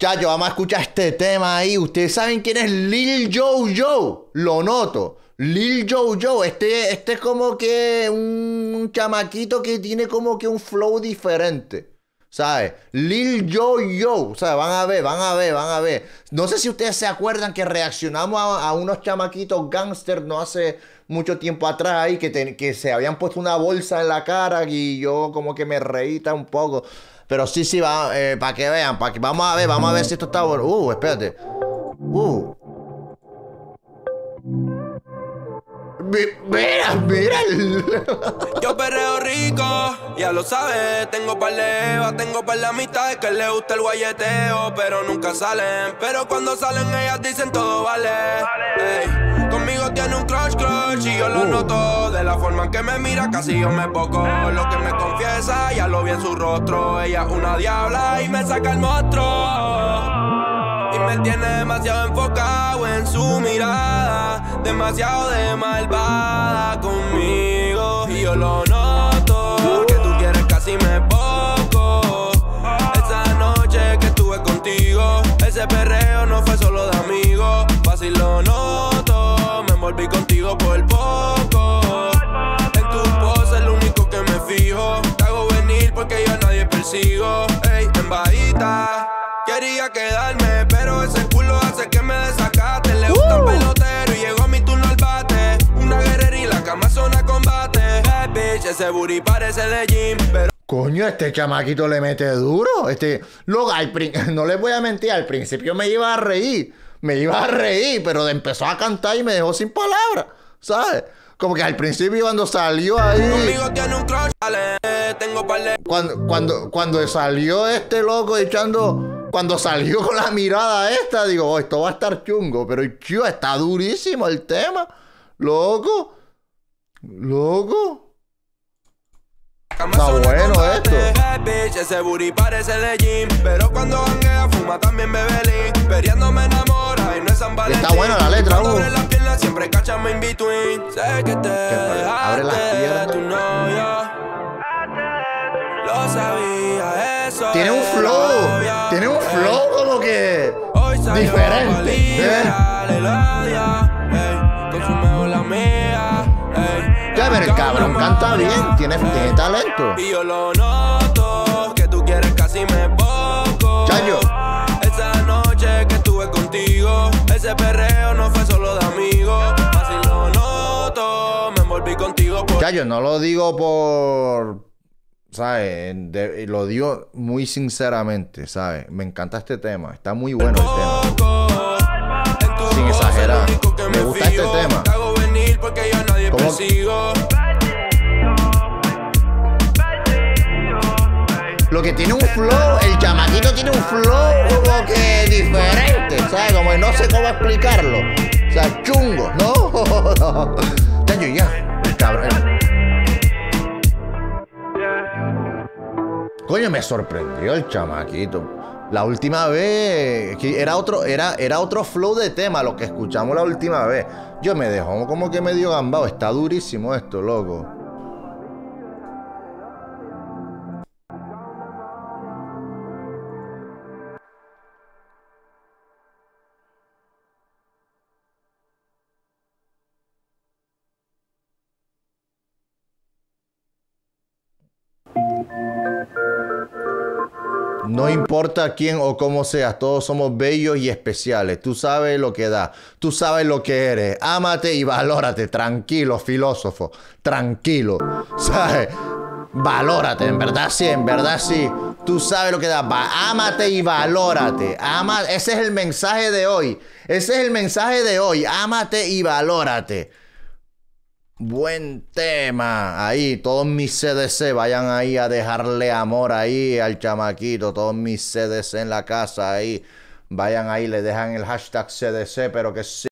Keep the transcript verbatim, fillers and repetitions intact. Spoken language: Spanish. Chacho, vamos a escuchar este tema ahí. Ustedes saben quién es Lil JouJou. Lo noto. Lil JouJou. Este, este es como que un chamaquito que tiene como que un flow diferente, ¿sabes? Lil JouJou. ¿Sabes? Van a ver, van a ver, van a ver. No sé si ustedes se acuerdan que reaccionamos a, a unos chamaquitos gángster no hace mucho tiempo atrás ahí que, te, que se habían puesto una bolsa en la cara y yo como que me reíta un poco. Pero sí, sí, va, eh, para que vean, para que, vamos a ver, vamos a ver si esto está bueno. Uh, espérate. Uh. Mira, mira. Yo perreo rico, ya lo sabes. Tengo paleva, tengo par de amistades que le gusta el guayeteo, pero nunca salen. Pero cuando salen ellas dicen todo vale. Ey, conmigo tiene un crush, crush y yo lo uh. noto. De la forma en que me mira casi yo me poco. Lo que me confiesa ya lo vi en su rostro. Ella es una diabla y me saca el monstruo. Y me tiene demasiado enfocado en su mirada. Demasiado de malvada conmigo. Y yo lo noto. Porque tú quieres casi me poco. Esa noche que estuve contigo, ese perreo no fue solo de amigos. Fácil lo noto. Me envolví contigo por poco. En tu pose es lo único que me fijo. Te hago venir porque yo a nadie persigo. Ey, en bajita quería quedarme, pero ese culo hace que me desacate. Le gusta el pelotero y llegó mi turno al bate. Una guerrera y la cama zona combate. Bad bitch, ese booty parece de gym, pero... Coño, este chamaquito le mete duro. Este... Luego, al prin... no les voy a mentir, al principio me iba a reír. Me iba a reír, pero empezó a cantar y me dejó sin palabras, ¿sabes? Como que al principio cuando salió ahí... Conmigo tiene un crush, dale, tengo palé. Cuando, cuando, cuando salió este loco echando... Cuando salió con la mirada esta, digo, oh, esto va a estar chungo. Pero, tío, está durísimo el tema. Loco. Loco. Está bueno esto. Ese booty parece de gym, pero cuando janguea fuma también bebelín. Periando me enamora y no es San Valentín. Está buena la letra, uh. Abre las piernas, siempre cáchame in between. Sé que te dejaste de tu novia. Lo sabía, eso. Tiene un flow. Tiene un flow como que diferente, ¿eh? Ya, pero el cabrón canta bien, tiene, tiene talento. Y yo lo noto, que tú quieres casi me poco. Chayo. Esa noche que estuve contigo, ese perreo no fue solo de amigos. Así lo noto, me envolví contigo por... Chayo, no lo digo por... ¿Sabes? Lo digo muy sinceramente, ¿sabes? Me encanta este tema. Está muy bueno el tema. Sin exagerar. Me gusta este tema. ¿Cómo? Lo que tiene un flow, el chamaquito tiene un flow como que diferente, ¿sabes? Como que no sé cómo explicarlo. O sea, chungo, ¿no? Ya, ya. Cabrón. Coño, me sorprendió el chamaquito. La última vez que era otro, era, era otro flow de tema lo que escuchamos la última vez. Yo me dejó como que medio gambado. Está durísimo esto, loco. No importa quién o cómo seas, todos somos bellos y especiales. Tú sabes lo que das, tú sabes lo que eres. Ámate y valórate, tranquilo, filósofo, tranquilo, ¿sabes? Valórate, en verdad sí, en verdad sí. Tú sabes lo que das, va, ámate y valórate. Ama, ese es el mensaje de hoy, ese es el mensaje de hoy, ámate y valórate. Buen tema. Ahí, todos mis C D C vayan ahí a dejarle amor ahí al chamaquito. Todos mis C D C en la casa ahí. Vayan ahí, le dejan el hashtag C D C, pero que sí.